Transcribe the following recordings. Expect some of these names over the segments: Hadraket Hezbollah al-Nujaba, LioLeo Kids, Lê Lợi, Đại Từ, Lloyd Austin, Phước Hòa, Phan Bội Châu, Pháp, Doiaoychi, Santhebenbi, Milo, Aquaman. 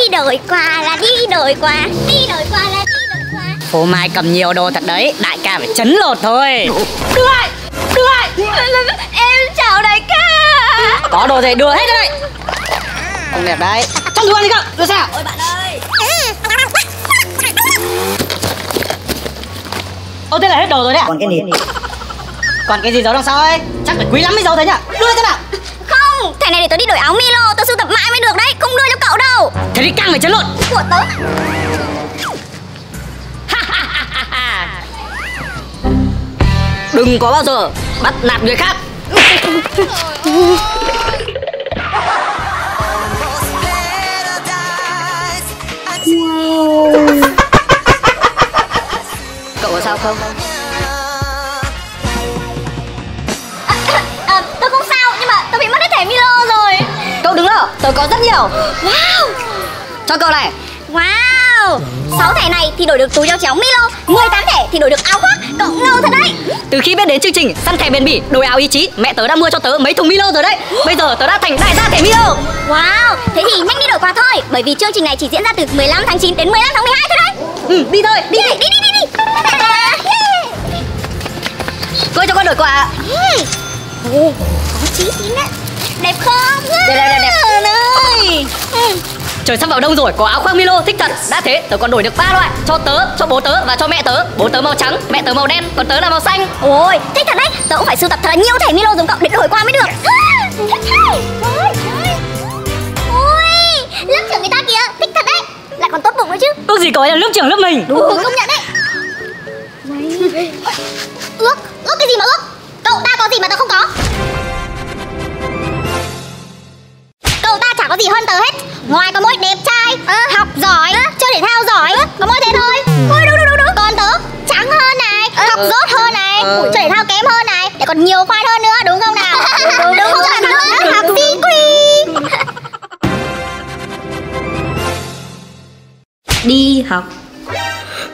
Đi đổi quà là đi đổi quà. Phô Mai cầm nhiều đồ thật đấy, đại ca phải chấn lột thôi. Được rồi. Em chào đại ca. Có đồ gì đưa hết đây. Không đẹp đấy. Trong đồ ăn đi cơ, đưa sao? Ôi bạn ơi. Thế là hết đồ rồi đấy ạ. Còn cái gì? Còn cái gì giấu đằng sau ấy? Chắc phải quý lắm mới giấu thế nhỉ? Đưa thế nào. Không, thẻ này để tớ đi đổi áo Milo, tớ sưu tập mãi mới được đấy, không đưa cho cậu đâu. Thế thì càng phải chấn lột. Của tớ. Đừng có bao giờ bắt nạt người khác. Cậu có sao không? Tớ không sao, nhưng mà tớ bị mất hết thẻ Milo rồi. Cậu đứng đó, tớ có rất nhiều. Wow, cho cậu này. Wow, 6 thẻ này thì đổi được túi cho cháu Milo, 18 thẻ thì đổi được áo khoác. Cậu ngầu thật đấy. Từ khi biết đến chương trình săn thẻ bền bỉ đổi áo ý chí, mẹ tớ đã mua cho tớ mấy thùng Milo rồi đấy. Bây giờ tớ đã thành đại gia thẻ Milo. Wow, thế thì nhanh đi đổi quà thôi, bởi vì chương trình này chỉ diễn ra từ 15 tháng 9 đến 15 tháng 12 thôi đấy. Đi thôi, đi. Cô ơi, cho con đổi quà. Có chí tín đấy. Đẹp không? Đẹp. Trời sắp vào đông rồi, có áo khoác Milo thích thật. Đã thế, tớ còn đổi được 3 loại, cho tớ, cho bố tớ và cho mẹ tớ. Bố tớ màu trắng, mẹ tớ màu đen, còn tớ là màu xanh. Ôi, thích thật đấy, tớ cũng phải sưu tập thật là nhiều thẻ Milo giống cậu để đổi qua mới được. Ôi, lớp trưởng người ta kìa, thích thật đấy. Lại còn tốt bụng nữa chứ. Ước gì có là lớp trưởng lớp mình. Đúng, công nhận đấy. Ước cái gì mà ước? Cậu ta có gì mà tớ không có? Cậu ta chả có gì hơn tớ hết. Ngoài có mỗi đẹp trai, học giỏi, chơi thể thao giỏi, có mỗi thế thôi. Ôi đúng. Còn tớ trắng hơn này, học dốt hơn này, chơi thể thao kém hơn này, lại còn nhiều khoai hơn nữa, đúng không nào? Đúng không nào? Học di quy. Đi học.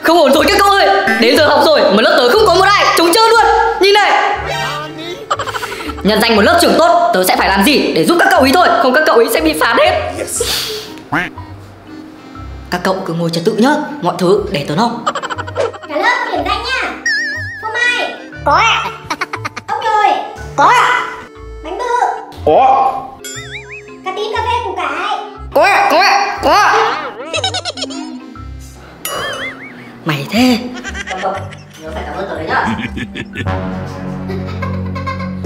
Không ổn rồi các cậu ơi. Đến giờ học rồi mà lớp tớ không có một ai, trống trơn luôn. Nhìn này. Nhận danh một lớp trưởng tốt, tớ sẽ phải làm gì để giúp các cậu ấy thôi, không các cậu ấy sẽ bị phán hết. Các cậu cứ ngồi trật tự nhá, mọi thứ để tớ lo. Cả lớp điểm danh nha. Phô Mai. Có ạ. Ốc trời. Có ạ. Bánh bự. Có. Cà tím cà phê củ cải. Có ạ, có ạ, có. Mày thế. Các cậu nhớ phải cảm ơn tớ đấy nhá.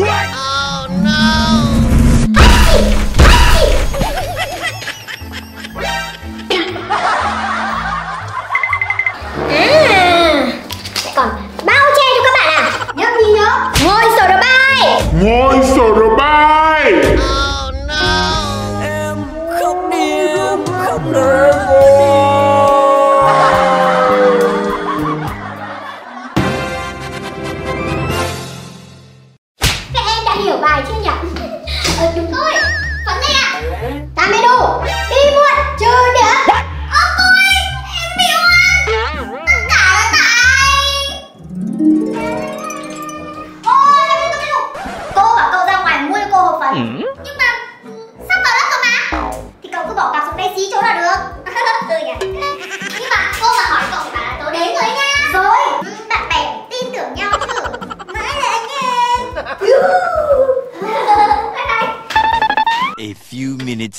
Oh no. Sẽ còn bao che cho các bạn à? Nhớ gì nhớ? Ngôi sổ đồ bay. Ngôi sổ đồ bay. Oh no. Em không đi, em không được.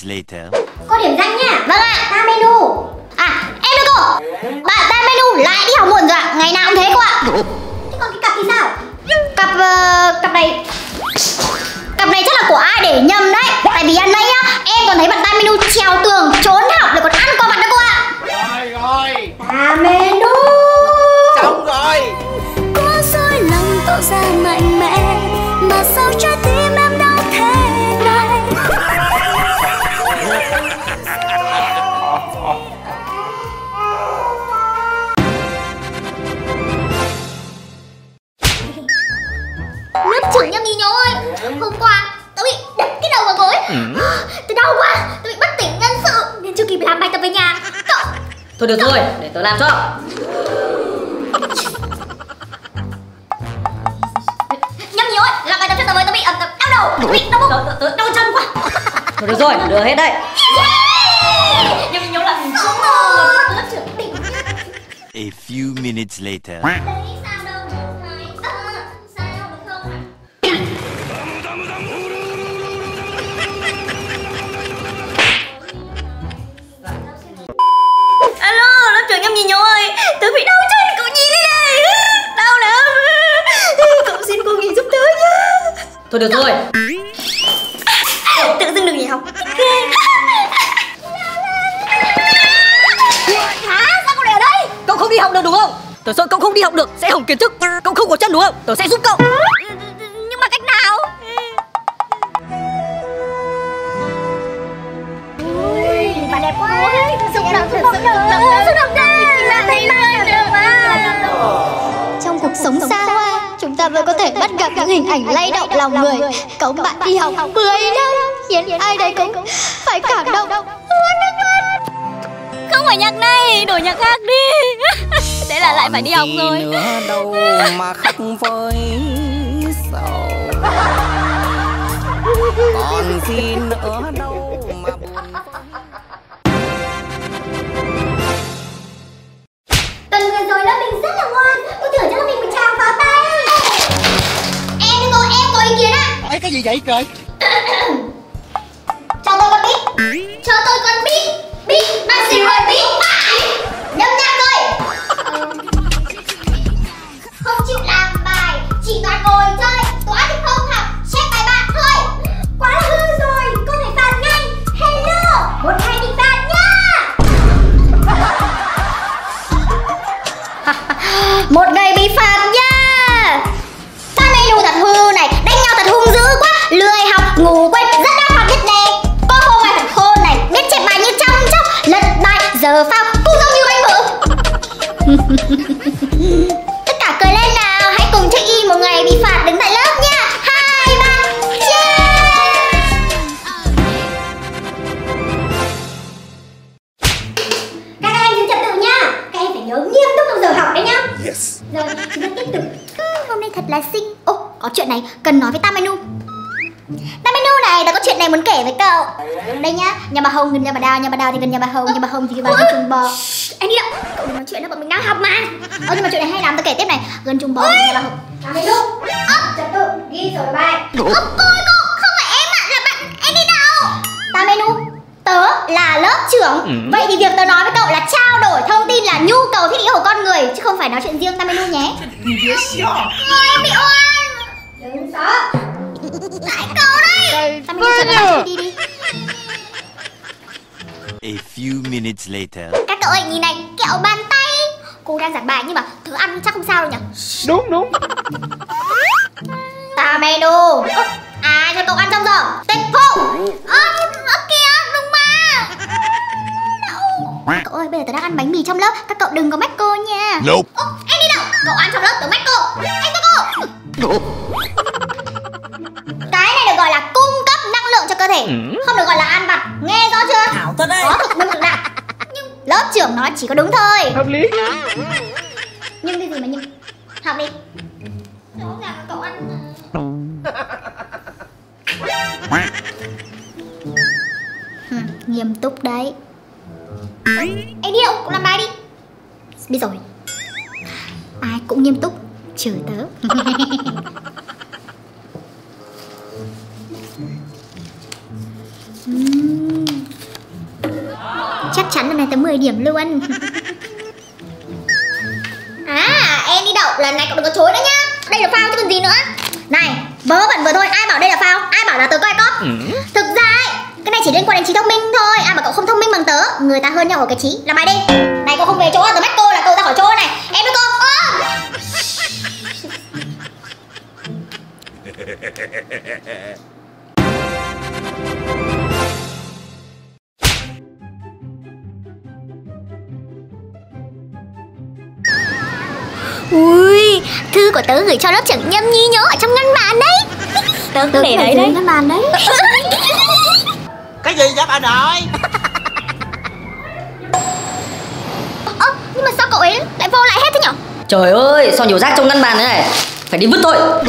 Later. Cô điểm danh nha. Vâng ạ. Ta menu. À, em ơi cô. Bạn ta menu lại đi học muộn rồi ạ. Ngày nào cũng thế cô ạ. Thế còn cái cặp thì sao? Cặp này. Cặp này chắc là của ai để nhầm đấy. Tại vì ăn đây nhá, em còn thấy bạn ta menu trèo tường trốn học để còn ăn qua mặt đó cô ạ. Rồi. Ta menu. Xong rồi. Quá dối lòng tạo ra mạnh mẽ mà sao trái tim em đã thế này. Lớp trưởng nhà Mì Nhố ơi, hôm qua tớ bị đập cái đầu vào gối. Tớ đau quá, tớ bị bất tỉnh nhân sự nên chưa kịp làm bài tập về nhà. Cậu. Thôi được rồi, để tớ làm cho. Nhà Mì Nhố ơi, làm bài tập cho tớ với, tớ bị đau đầu, tớ bị đau bụng, tớ đau chân quá. Thôi được rồi, đưa hết đây. Nhung là mình số 1, lớp trưởng tỉnh. A few minutes later. Đấy, sao đâu được hay? Sao được không hả? Alo, lớp trưởng Nhung Nhung ơi, tớ bị đau chân cậu Nhi đây này. Đau lắm. Cậu xin cô Nhi giúp tớ nhá. Thôi được rồi. Tự dưng được nghỉ học. Cậu không đi học được đúng không? Tớ sợ cậu không đi học được sẽ hỏng kiến thức. Cậu không có chân đúng không? Tớ sẽ giúp cậu. Nhưng mà cách nào? Ui, bạn đẹp quá. Xúc động, xúc động, xúc động ra. Trong cuộc sống xa hoa, chúng ta vẫn có thể bắt gặp những hình ảnh lay động lòng người. Cậu bạn đi học 10 năm khiến ai đấy cũng phải cảm động. Không phải nhạc này, đổi nhạc khác đi. Thế là lại phải đi học rồi. Nữa đâu mà khóc với sầu. Còn gì nữa đâu mà. Tuần vừa rồi lớp mình rất là ngoan. Cô thưởng cho lớp mình một tràng pháo tay. Em có ý kiến ạ. Cái gì vậy trời? Cho tôi con biết. Cho tôi con biết. Big Bang Theory Big Bang. Đâm nhạc rồi. Không chịu làm bài, chỉ toàn ngồi chơi. Toán thì không học, check bài bạn thôi. Quá là hư rồi, cô phải phạt ngay. Hello, một hai mình phạt nha. Một ngày bị phạt nha. Các mày lù thật hư này, đánh nhau thật hung dữ quá. Lười học, ngủ quên, rất đau học nhất đề. Cô không phải thật khôn này, biết chép bài như trong chốc. Lật bài, giờ phao, cũng giống như anh bự. Tất cả cười lên nào, hãy cùng check in một ngày bị phạt đứng tại lớp nha. 2, 3, yeah. Các em xin trật tự nha. Các em phải nhớ nghiêm túc trong giờ học đấy nhá. Yes. Rồi, chúng ta tiếp tục. Hôm nay thật là xinh. Ô, có chuyện này cần nói với Tamanu. Tamanu này, đã có chuyện này muốn kể với cậu. Đây nhá, nhà bà Hồng gần nhà bà Đào thì gần nhà bà Hồng thì gần trùng bò. Em đi đâu? Cậu đừng nói chuyện đó, bọn mình đang học mà. Nhưng mà chuyện này hay lắm, tôi kể tiếp này. Gần trùng bò, gần nhà bà Hồng. Làm đấy đúng. Trật tự, ghi sổ bài. Cô, không phải em ạ, là bạn, em đi đâu? Tamanu, tớ là lớp trưởng. Vậy thì việc tớ nói với cậu là trao đổi thông tin là nhu cầu thiết yếu của con người, chứ không phải nói chuyện riêng Tamanu nhé. Em bị oan. Đừng sợ. Tại cậu đấy. Tamanu sợ đi. A few minutes later. Các cậu ơi, nhìn này, kẹo bàn tay. Cô đang giảng bài nhưng mà thứ ăn chắc không sao đâu nhỉ? Đúng đúng. Tamanu, ai cho cậu ăn trong giờ? Tịch phụ. Kìa, đúng mà. Cậu ơi, bây giờ tớ đang ăn bánh mì trong lớp, các cậu đừng có mách cô nha. Nope. Em đi đâu? Cậu ăn trong lớp tớ mách cô. Em cho cô. Cái này được gọi là cung cấp năng lượng cho cơ thể, không được gọi là ăn vặt, nghe rõ chưa? Thảo thật đấy. Có thực năng lượng đạt. Nhưng lớp trưởng nói chỉ có đúng thôi. Hợp lý. Nhưng cái gì mà nhưng? Học đi. Rõ ràng là cậu ăn. Nghiêm túc đấy. Em đi đâu? Cũng làm bài đi. Biết rồi. Ai cũng nghiêm túc, trừ tớ. Chắc chắn lần này tới 10 điểm luôn. Em đi đậu, lần này cậu đừng có chối nữa nhá. Đây là phao chứ còn gì nữa. Này, vớ vẩn vừa thôi, ai bảo đây là phao? Ai bảo là tớ coi cóp? Thực ra ấy, cái này chỉ liên quan đến trí thông minh thôi. Ai bảo cậu không thông minh bằng tớ? Người ta hơn nhau ở cái trí, làm bài đi. Này, cậu không về chỗ, tớ bắt cô là cậu ra khỏi chỗ này. Em với cô. Ui, thư của tớ gửi cho lớp trưởng Nhâm Nhi nhớ ở trong ngăn bàn đấy. Tớ cũng để đấy đấy. Ngăn bàn đấy. Cái gì vậy bà nội? Nhưng mà sao cậu ấy lại vô lại hết thế nhở? Trời ơi, sao nhiều rác trong ngăn bàn thế này? Phải đi vứt thôi.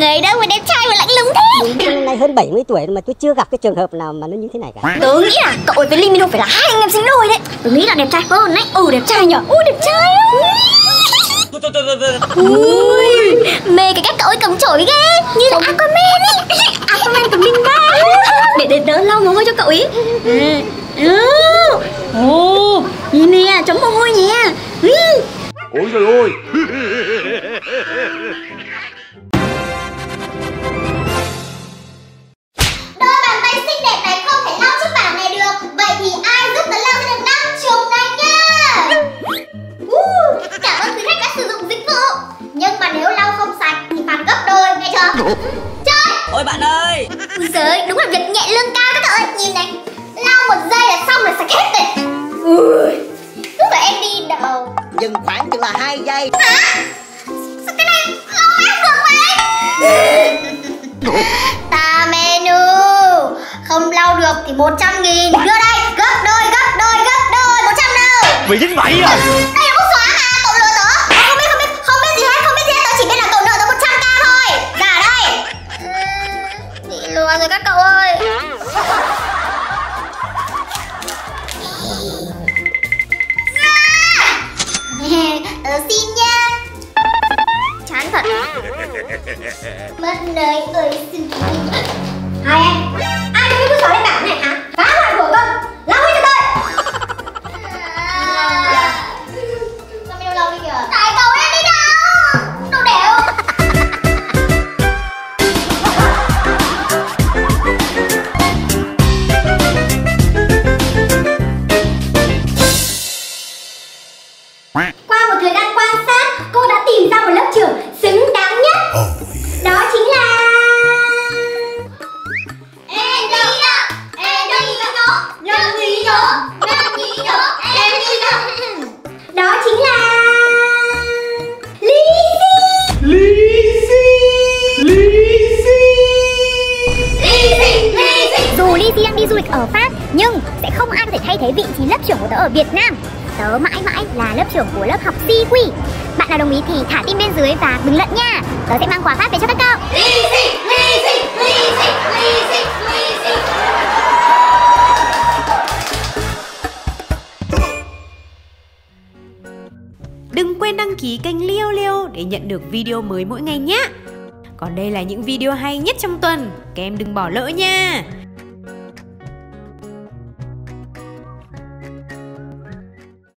người đâu mà đẹp trai mà lạnh lùng thế. Tôi nay hơn 70 tuổi mà tôi chưa gặp cái trường hợp nào mà nó như thế này cả. Tớ nghĩ là cậu với Linh Milo phải là hai anh em sinh đôi đấy. Tớ nghĩ là đẹp trai hơn đấy. Ừ đẹp trai nhở. Ui đẹp trai á. Ui mê cái cách cậu ấy cầm chổi ghê. Như là Aquaman ấy. Aquaman cầm đinh ba. Để tớ lau mồ hôi cho cậu ấy. Ồ nhìn nè, chấm mồ hôi nhé. Ôi trời ơi. Đôi bàn tay xinh đẹp này không thể lau giúp bảo này được. Vậy thì ai giúp tớ lau cho được 50 này nha. Cảm ơn quý khách đã sử dụng dịch vụ. Nhưng mà nếu lau không sạch thì phạt gấp đôi, nghe chưa? Chơi. Ôi bạn ơi. Ôi giời, đúng là việc nhẹ lương cao các cậu ơi. Nhìn này, lau một giây là xong rồi sạch hết rồi. Ui, lúc là em đi đầu. Dừng khoảng chừng là 2 giây. Hả? Sao cái này lâu ác được vậy? Ta menu. Không lau được thì 100.000. Đưa đây, gấp đôi 100 đâu. Mày dính bẫy rồi. Đây là bút xóa mà, cậu lừa tớ. Không biết gì hết, tớ chỉ biết là cậu nợ tớ 100k thôi. Giả đây. Bị lừa rồi các cậu ơi. Xin nha. Chán thật. Mất nơi ơi xin. Hai em, ai đưa cái bút xóa lên bảng này hả? Phá hoại của con, lau hết cho tôi. Sao mày đâu lau đi kìa? Tại cậu em đi đâu? Đâu đẻo. Ở Pháp nhưng sẽ không ai có thể thay thế vị trí lớp trưởng của tớ ở Việt Nam. Tớ mãi mãi là lớp trưởng của lớp học CQ. Bạn nào đồng ý thì thả tim bên dưới và bình luận nha. Tớ sẽ mang quà Pháp về cho các cậu. Đừng quên đăng ký kênh LioLeo để nhận được video mới mỗi ngày nhé. Còn đây là những video hay nhất trong tuần, các em đừng bỏ lỡ nha.